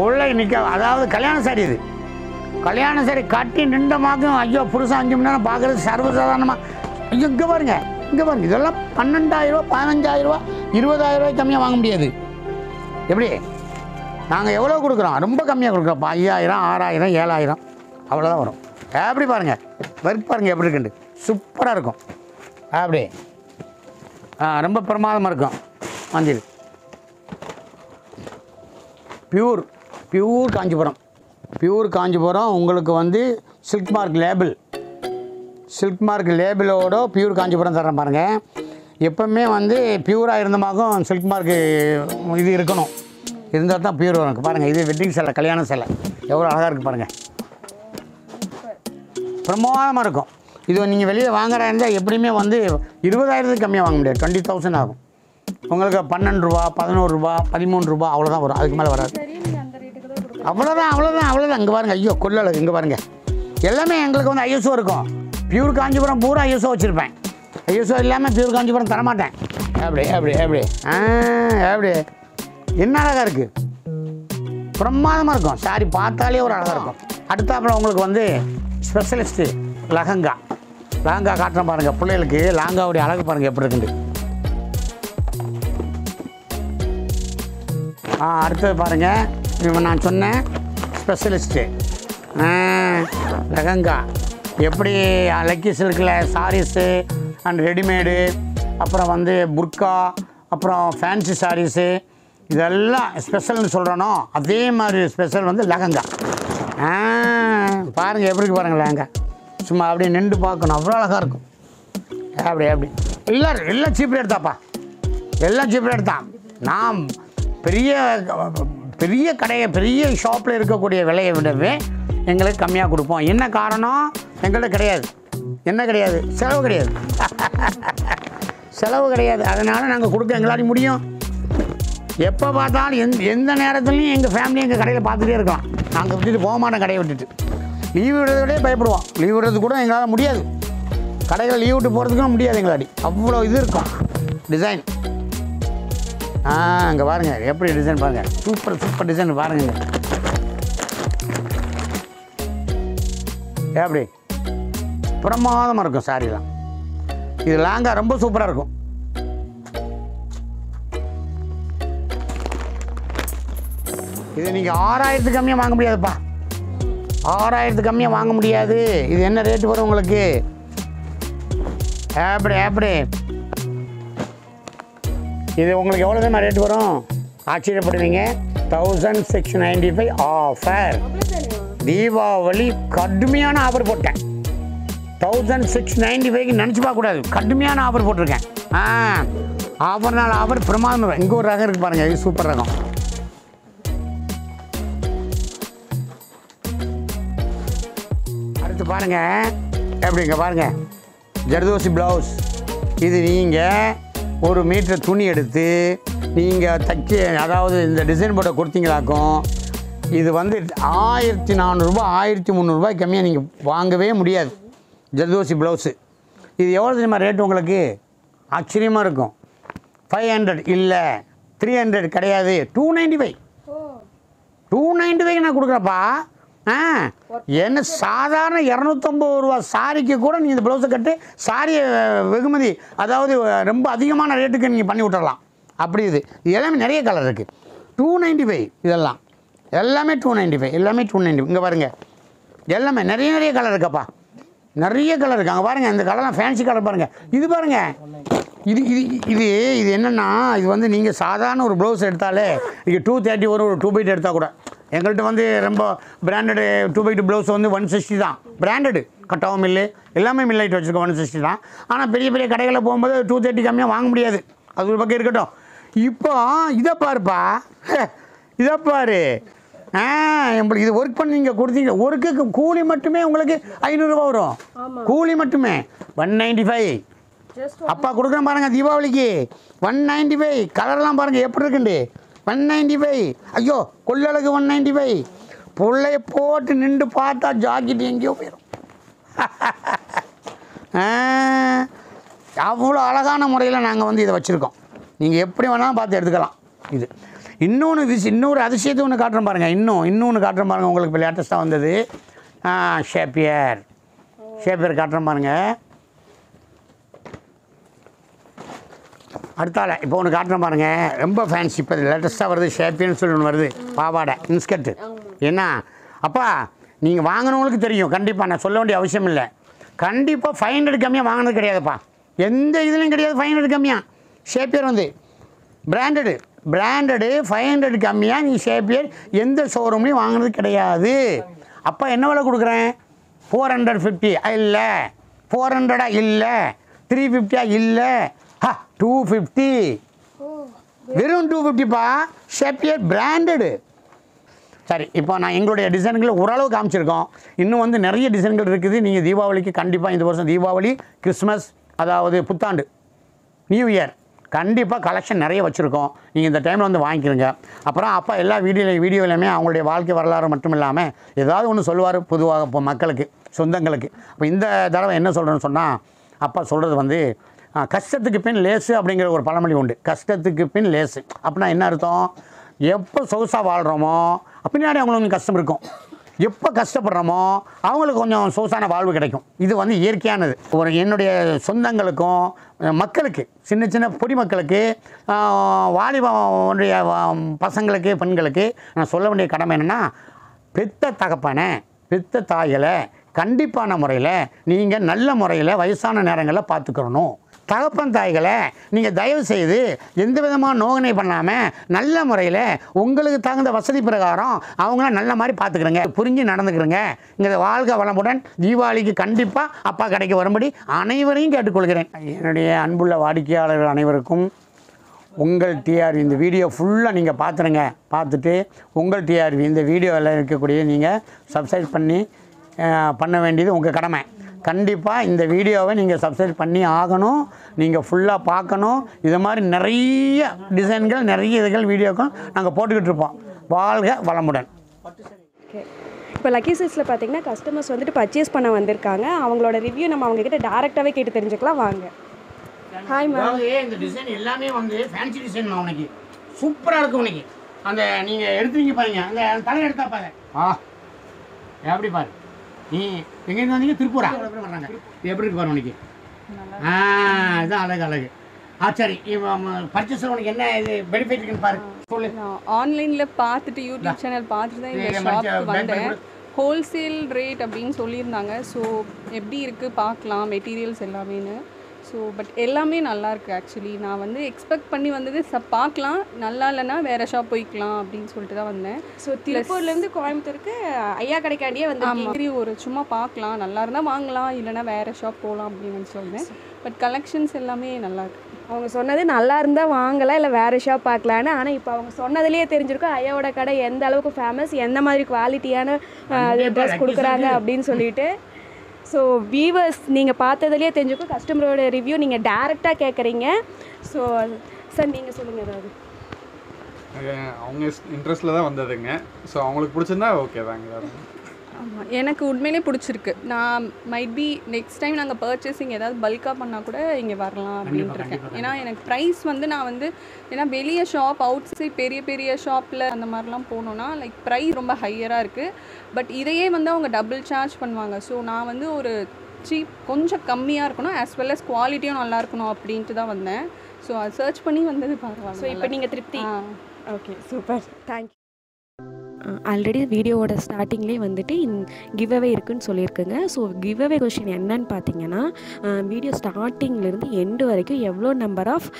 உள்ள நிற்க, அதாவது கல்யாண சாரி கட்டி நின்றமாக்கும். ஐயோ புருஷன் 5 மணி நேரம் பார்க்குறது சர்வசாதாரணமாக. ஐயோ இங்கே பாருங்க இதெல்லாம் 12,000 15,000 20,000 கம்மியாக வாங்க முடியாது. எப்படி நாங்கள் எவ்வளோ கொடுக்குறோம்? ரொம்ப கம்மியாக கொடுக்குறோம். 5000 6000 7000 அவ்வளோதான் வரும். எப்படி பாருங்கள் ஒர்க் பாருங்கள் எப்படி இருக்குண்டு. சூப்பராக இருக்கும். அப்படி ரொம்ப பிரமாதமாக இருக்கும். மஞ்சள் பியூர் காஞ்சிபுரம் உங்களுக்கு வந்து சில்க் மார்க் லேபிளோட பியூர் காஞ்சிபுரம் தரேன் பாருங்கள். எப்போவுமே வந்து பியூராக இருந்தமாகவும் சில்க் மார்க்கு இது இருக்கணும். இருந்தால் தான் பியூர் வரும். பாருங்கள் இது வெட்டிங் சேலை கல்யாண சேலை எவ்வளோ அழகாக இருக்குது பாருங்கள். பிரமாதமாக இருக்கும். இது நீங்கள் வெளியே வாங்குறா இருந்தால் எப்படியுமே வந்து 20,000 கம்மியாக வாங்க முடியாது. 20,000 ஆகும். உங்களுக்கு 12 ரூபா 11 ரூபா 13 ரூபா அவ்வளோதான் வரும். அதுக்கு மேலே வராது. அவ்வளோதான் இங்கே பாருங்கள். ஐயோ கொள்ளளவு இங்கே பாருங்கள். எல்லாமே எங்களுக்கு வந்து ஐஎஸ்ஓ இருக்கும். பியூர் காஞ்சிபுரம் பூரா ஐஎஸ்ஓ வச்சுருப்பேன். ஐஎஸ்ஓ இல்லாமல் பியூர் காஞ்சிபுரம் தரமாட்டேன். அப்படியே என்ன அழகாக இருக்குது. பிரமாதமாக இருக்கும். சாரி பார்த்தாலே ஒரு அழகாக இருக்கும். அடுத்தாப்புல உங்களுக்கு வந்து ஸ்பெஷலிஸ்ட்டு லகங்கா காட்டுற பாருங்கள். பிள்ளைகளுக்கு லகங்காவுடைய அழகு பாருங்கள் எப்படி இருக்குது. அடுத்தது பாருங்கள் இப்போ நான் சொன்னேன் ஸ்பெஷலிஸ்ட்டு லகங்கா. எப்படி லக்கி சில்கில் சாரீஸு அண்ட் ரெடிமேடு, அப்புறம் வந்து புர்கா, அப்புறம் ஃபேன்சி சாரீஸு இதெல்லாம் ஸ்பெஷல்னு சொல்கிறோனோ அதே மாதிரி ஸ்பெஷல் வந்து லகங்கா. பாருங்கள் எப்படி பாருங்கள் லகங்கா. சும்மா அப்படியே நின்று பார்க்கணும். அவ்வளோ அழகாக இருக்கும். அப்படி எல்லாம் சீப் ரேட் தான்ப்பா. நான் பெரிய கடையை பெரிய ஷாப்பில் இருக்கக்கூடிய விலையை விடவே எங்களுக்கு கம்மியாக கொடுப்போம். என்ன காரணம்? எங்கள்கிட்ட கிடையாது செலவு கிடையாது. அதனால் நாங்கள் கொடுக்க எங்களாலையும் முடியும். எப்போ பார்த்தாலும் எந்த நேரத்துலையும் எங்கள் ஃபேமிலி எங்கள் கடையில் பார்த்துட்டே இருக்கலாம். நாங்கள் விட்டுட்டு போக மாட்டோம். கடையை விட்டுட்டு லீவ் விடுறதோடய பயப்படுவோம். லீவ் விடுறது கூட எங்களால் முடியாது. கடையில் லீவ் விட்டு போகிறதுக்கும் முடியாது எங்களாடி. அவ்வளோ இது இருக்கும் டிசைன். அங்கே பாருங்கள் எப்படி டிசைன் பாருங்கள். சூப்பர் டிசைன் பாருங்கள். எப்படி பிரமாதமாக இருக்கும் சாரிலாம். இது லாங்காக ரொம்ப சூப்பராக இருக்கும். இது நீங்க 6000 கம்மியா வாங்க முடியாதுப்பா. 6000 கம்மியா வாங்க முடியாது. இது என்ன ரேட் வரும் உங்களுக்கு? அப்படி அப்படி இது உங்களுக்கு எவ்வளோ தான் ரேட் வரும்? ஆச்சரியப்படுவீங்க. 1695 ஆஃபர். தீபாவளி கடுமையான ஆஃபர் போட்டேன். 1695க்கு நினச்சி பார்க்கக்கூடாது, கடுமையான ஆஃபர் போட்டிருக்கேன். ஆஃபர் நாள் ஆஃபர் பிரமாதம். இங்கே ஒரு ரகம் இருக்குது பாருங்கள், இது சூப்பர் ரகம். அடுத்து பாருங்கள், எப்படிங்க பாருங்கள், ஜர்தோசி ப்ளவுஸ். இது நீங்கள் ஒரு மீட்டர் துணி எடுத்து நீங்கள் தைக்க, அதாவது இந்த டிசைன் போர்ட்டை கொடுத்தீங்களாக்கும். இது வந்து 1400 ரூபா 1300 ரூபாய் கம்மியாக நீங்கள் வாங்கவே முடியாது. ஜர்தோசி ப்ளவுஸு இது எவ்வளோ தெரியுமா ரேட்டு உங்களுக்கு? ஆச்சரியமாக இருக்கும். 500 இல்லை 300 கிடையாது, 295. 295 நான் கொடுக்குறப்பா. என்ன சாதாரண 250 ரூபா சாரிக்கு கூட நீங்கள் இந்த ப்ளவுஸை கட்டு சாரியை வெகுமதி, அதாவது ரொம்ப அதிகமான ரேட்டுக்கு நீங்கள் பண்ணி விட்டுடலாம். அப்படி இது எல்லாமே நிறைய கலர் இருக்குது. 295 இதெல்லாம் எல்லாமே 295, எல்லாமே 295. இங்கே பாருங்கள், எல்லாமே நிறைய நிறைய கலர் இருக்கப்பா, நிறைய கலர் இருக்குது. அங்கே பாருங்கள், இந்த கலர்லாம் ஃபேன்சி கலர் பாருங்கள். இது பாருங்கள், இது இது இது இது என்னென்னா, இது வந்து நீங்கள் சாதாரண ஒரு ப்ளவுஸ் எடுத்தாலே நீங்கள் 230 ஒரு 2x2 எடுத்தால் கூட, எங்கள்கிட்ட வந்து ரொம்ப பிராண்டடு 2x2 ப்ளவுஸ் வந்து 160 தான். பிராண்டடு கட்டாவும் இல்லை, எல்லாமே மில்லைட் வச்சுருக்கோம், 160 தான். ஆனால் பெரிய பெரிய கடைகளில் போகும்போது 230 கம்மியாக வாங்க முடியாது. அது ஒரு பக்கம் இருக்கட்டும். இப்போ இதை பாருப்பா, இதை பாரு. உங்களுக்கு இது ஒர்க் பண்ணி நீங்கள் கொடுத்தீங்க, ஒர்க்குக்கு கூலி மட்டுமே உங்களுக்கு 500 ரூபா வரும். கூலி மட்டுமே 195 அப்பா கொடுக்குறேன் பாருங்கள். தீபாவளிக்கு 195. கலர்லாம் பாருங்கள் எப்படி இருக்குண்டு. 195, ஐயோ கொள்ளளவுக்கு 195. பிள்ளைய போட்டு நின்று பார்த்தா ஜாக்கெட் எங்கேயோ போயிடும். அவ்வளோ அழகான முறையில் நாங்கள் வந்து இதை வச்சுருக்கோம். நீங்கள் எப்படி வேணாலும் பார்த்து எடுத்துக்கலாம். இது இன்னொன்று, இது இன்னொரு அதிசயத்தை ஒன்று காட்டுறேன் பாருங்கள். இன்னொன்று காட்டுறேன் பாருங்கள். உங்களுக்கு இப்போ லேட்டஸ்ட்டாக வந்தது ஷேப்பியர். ஷேப்பியர் காட்டுறேன் பாருங்கள். அடுத்தால இப்போ ஒன்று காட்டுறேன் பாருங்கள், ரொம்ப ஃபேன்சி. இப்போ லேட்டஸ்ட்டாக வருது ஷேப்பியர்னு சொல்லி ஒன்று வருது. பாவாடை இன்ஸ்கர்ட்டு. ஏன்னா அப்பா நீங்கள் வாங்கினவங்களுக்கு தெரியும் கண்டிப்பாக, நான் சொல்ல வேண்டிய அவசியம் இல்லை. கண்டிப்பாக 500 கம்மியாக வாங்கினது கிடையாதுப்பா, எந்த இதுலையும் கிடையாது. 500 கம்மியாக ஷேப்பியர் வந்து பிராண்டடு 500 கம்மியாக நீ ஷேப்பியர் எந்த ஷோரூம்லையும் வாங்கினது கிடையாது. அப்போ என்ன விலை கொடுக்குறேன்? 450 இல்லை 400 இல்லை 350 இல்லை 250. வெறும் 250 ஷேப்பியர் பிராண்டடு. சரி, இப்போ நான் எங்களுடைய டிசைன்களை ஓரளவு காமிச்சிருக்கோம். இன்னும் வந்து நிறைய டிசைன்கள் இருக்குது. நீங்கள் தீபாவளிக்கு கண்டிப்பாக இந்த வருஷம் தீபாவளி, கிறிஸ்மஸ், அதாவது புத்தாண்டு, நியூ இயர் கண்டிப்பாக கலெக்ஷன் நிறைய வச்சுருக்கோம். நீங்கள் இந்த டைமில் வந்து வாங்கிக்கிறங்க. அப்புறம் அப்பா எல்லா வீடியோலையுமே அவங்களுடைய வாழ்க்கை வரலாறு மட்டும் இல்லாமல் ஏதாவது ஒன்று சொல்லுவார் பொதுவாக இப்போ மக்களுக்கு, சொந்தங்களுக்கு. அப்போ இந்த தடவை என்ன சொல்கிறேன்னு சொன்னால், அப்பா சொல்கிறது வந்து கஷ்டத்துக்கு பின் லேசு அப்படிங்கிற ஒரு பழமொழி உண்டு. கஷ்டத்துக்கு பின் லேசு அப்படின்னா என்ன அர்த்தம்? எப்போ சொகுசாக வாழ்கிறோமோ பின்னாடி அவங்களுக்கு கஷ்டம் இருக்கும். எப்போ கஷ்டப்படுறோமோ அவங்களுக்கு கொஞ்சம் சொகுசான வாழ்வு கிடைக்கும். இது வந்து இயற்கையானது. ஒரு என்னுடைய சொந்தங்களுக்கும் மக்களுக்கு, சின்ன சின்ன பொடி மக்களுக்கு, வாலிபனுடைய பசங்களுக்கு, பெண்களுக்கு நான் சொல்ல வேண்டிய கடமை என்னென்னா, பெத்த தகப்பனை பெத்த தாயலை கண்டிப்பான முறையில் நீங்கள் நல்ல முறையில் வயசான நேரங்களில் பார்த்துக்கிறணும். தகப்பன் தாய்களை நீங்கள் தயவு செய்து எந்த விதமான நோகனை பண்ணாமல் நல்ல முறையில் உங்களுக்கு தகுந்த வசதி பிரகாரம் அவங்களாம் நல்ல மாதிரி பார்த்துக்கிறங்க, புரிஞ்சு நடந்துக்கிறங்க. இங்கே வாழ்க வளமுடன். தீபாவளிக்கு கண்டிப்பாக அப்பா கடைக்கு வரும்படி அனைவரையும் கேட்டுக்கொள்கிறேன். என்னுடைய அன்புள்ள வாடிக்கையாளர்கள் அனைவருக்கும் உங்கள் டிஆர்வி இந்த வீடியோ ஃபுல்லாக நீங்கள் பார்த்துருங்க. பார்த்துட்டு உங்கள் டிஆர்வி இந்த வீடியோவில் இருக்கக்கூடிய நீங்கள் சப்ஸ்கிரைப் பண்ண வேண்டியது உங்கள் கடமை. கண்டிப்பாக இந்த வீடியோவை நீங்கள் சப்ஸ்கிரைப் பண்ணி ஆகணும். நீங்கள் ஃபுல்லாக பார்க்கணும். இது மாதிரி நிறைய டிசைன்கள், நிறைய இதுகள், வீடியோக்கள் நாங்கள் போட்டுக்கிட்டு இருப்போம். வாழ்க வளமுடன். இப்போ லக்கி சில்க்ஸில் பார்த்தீங்கன்னா கஸ்டமர்ஸ் வந்துட்டு பர்ச்சேஸ் பண்ண வந்திருக்காங்க. அவங்களோட ரிவ்யூ நம்ம அவங்ககிட்ட டேரெக்டாகவே கேட்டு தெரிஞ்சுக்கலாம். வாங்க. Hi ma'am. இந்த டிசைன் எல்லாமே வந்து ஃபேன்சி டிசைன் உனக்கு சூப்பராக இருக்கும். உனக்கு அந்த நீங்கள் எடுத்துங்க பாருங்க, அந்த தலை எடுத்தா பாருங்க. ஆ எப்படி பாரு. நீ எங்கேருந்து வந்தீங்க? திருப்பூரா? வர்றாங்க. இது எப்படி இருக்கு பாரு உனக்கு. இதுதான் அழகு அழகு. Sorry, purchase benefit you can online YouTube channel path shop wholesale rate abdin solliranga. So eppadi irukku materials ellame. So but ellame nalla irukku actually. Na vande expect panni vandadhu paakalam nalla illana vera shop poikalam abdin solittu da vanden. So Tirupur la irundhu Coimbatore ayya kadaikandiye vandirukku. Oru summa paakalam nalla irundha vaangalam illana vera shop polam abdin solren. But collections ellame nalla irukku. அவங்க சொன்னது நல்லா இருந்தா வாங்கலாம் இல்ல வேற ஷாப் பார்க்கலாம்னா ஆனா இப்போ அவங்க சொன்னதுலயே தெரிஞ்சிருக்கும் ஐயாவோட கடை எந்த அளவுக்கு ஃபேமஸ் என்ன மாதிரி குவாலிட்டியான Dress கொடுக்கறாங்க அப்படினு சொல்லிட்டு சோ வியூவர்ஸ் நீங்க பார்த்ததுலயே தெரிஞ்சிருக்கும் கஸ்டமரோட ரிவ்யூ நீங்க டைரக்ட்டா கேக்குறீங்க சோ சார் நீங்க சொல்லுங்க ஏதாவது அவங்க இன்ட்ரஸ்ட்ல தான் வந்ததுங்க சோ அவங்களுக்கு பிடிச்சிருந்தா ஓகே தாங்க எனக்கு உண்மையிலே பிடிச்சிருக்கு நான் மைட் பீ நெக்ஸ்ட் டைம் நாங்க பர்சேசிங் ஏதாவது பல்கா பண்ணா கூட இங்க வரலாம் அப்படினு இருக்கேன். ஏனா எனக்கு பிரைஸ் வந்து நான் வந்து ஏனா வெளிய ஷாப் அவுட் சைடு பெரிய பெரிய ஷாப்ல அந்த மாதிரிலாம் போனோம்னா லைக் பிரைஸ் ரொம்ப ஹையரா இருக்கு. பட் இதையே வந்து அவங்க டபுள் சார்ஜ் பண்ணுவாங்க. சோ நான் வந்து ஒரு சீப் கொஞ்சம் கம்மியா இருக்கணும் as well as குவாலிட்டியும் நல்லா இருக்கணும் அப்படினு தான் வந்தேன். சோ I சர்ச் பண்ணி வந்தது பாருங்க. சோ இப்போ நீங்க திருப்தி. Okay super. Thank you. Already வீடியோவோட ஸ்டார்டிங்லேயே வந்துட்டு கிவ்அவே இருக்குன்னு சொல்லியிருக்குங்க ஸோ கிவ்அவே கொஷின் என்னன்னு பார்த்தீங்கன்னா வீடியோ ஸ்டார்டிங்லேருந்து எண்டு வரைக்கும் எவ்வளோ number of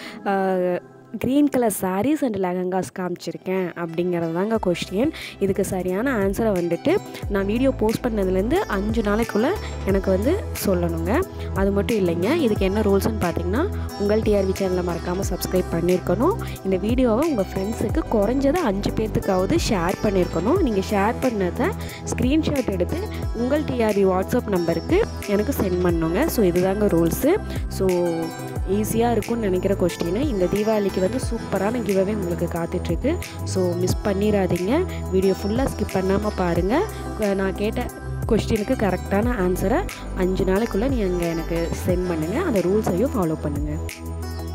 green color sarees and lehengas காமிச்சிருக்கேன் அப்படிங்கிறது தாங்க கொஸ்டின் இதுக்கு சரியான ஆன்சரை வந்துட்டு நான் வீடியோ போஸ்ட் பண்ணதுலேருந்து 5 நாளைக்குள்ள எனக்கு வந்து சொல்லணுங்க அது மட்டும் இல்லைங்க இதுக்கு என்ன ரூல்ஸ்னு பார்த்தீங்கன்னா உங்கள் டிஆர்வி சேனலை மறக்காம சப்ஸ்கிரைப் பண்ணியிருக்கணும் இந்த வீடியோவை உங்கள் ஃப்ரெண்ட்ஸுக்கு குறைஞ்சது 5 பேருக்காவது ஷேர் பண்ணியிருக்கணும் நீங்கள் ஷேர் பண்ணதை ஸ்க்ரீன்ஷாட் எடுத்து உங்கள் டிஆர்வி வாட்ஸ்அப் நம்பருக்கு எனக்கு சென்ட் பண்ணுங்க ஸோ இதுதாங்க ரூல்ஸ் ஸோ ஈஸியாக இருக்கும்னு நினைக்கிற கொஸ்டின் இந்த தீபாவளிக்கு வந்து சூப்பரான கிவ்அவே உங்களுக்கு காத்துட்டு இருக்கு சோ மிஸ் பண்ணிராதீங்க வீடியோ ஃபுல்லா ஸ்கிப் பண்ணாம பாருங்க நான் கேட்ட क्वेश्चनக்கு கரெக்ட்டான ஆன்சரை 5 நாளைக்குள்ள நீங்க எனக்கு சென்ட் பண்ணுங்க அந்த ரூல்ஸையும் ஃபாலோ பண்ணுங்க